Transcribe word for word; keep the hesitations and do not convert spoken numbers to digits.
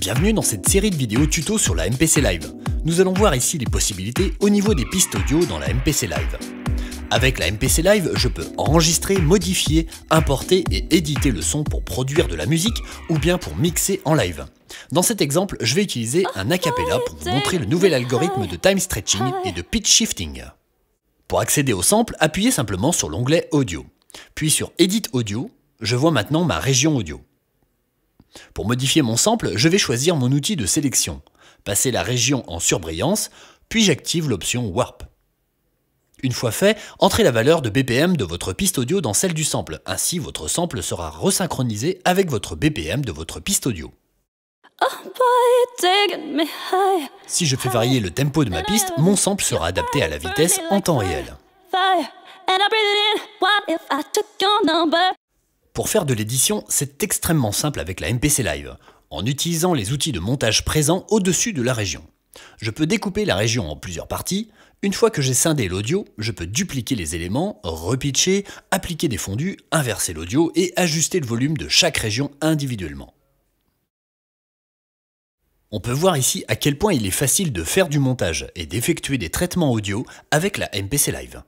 Bienvenue dans cette série de vidéos tuto sur la M P C Live. Nous allons voir ici les possibilités au niveau des pistes audio dans la M P C Live. Avec la M P C Live, je peux enregistrer, modifier, importer et éditer le son pour produire de la musique ou bien pour mixer en live. Dans cet exemple, je vais utiliser un acapella pour vous montrer le nouvel algorithme de time stretching et de pitch shifting. Pour accéder au sample, appuyez simplement sur l'onglet Audio. Puis sur Edit Audio, je vois maintenant ma région audio. Pour modifier mon sample, je vais choisir mon outil de sélection, passer la région en surbrillance, puis j'active l'option Warp. Une fois fait, entrez la valeur de B P M de votre piste audio dans celle du sample, ainsi votre sample sera resynchronisé avec votre B P M de votre piste audio. Si je fais varier le tempo de ma piste, mon sample sera adapté à la vitesse en temps réel. Pour faire de l'édition, c'est extrêmement simple avec la M P C Live, en utilisant les outils de montage présents au-dessus de la région. Je peux découper la région en plusieurs parties. Une fois que j'ai scindé l'audio, je peux dupliquer les éléments, repitcher, appliquer des fondus, inverser l'audio et ajuster le volume de chaque région individuellement. On peut voir ici à quel point il est facile de faire du montage et d'effectuer des traitements audio avec la M P C Live.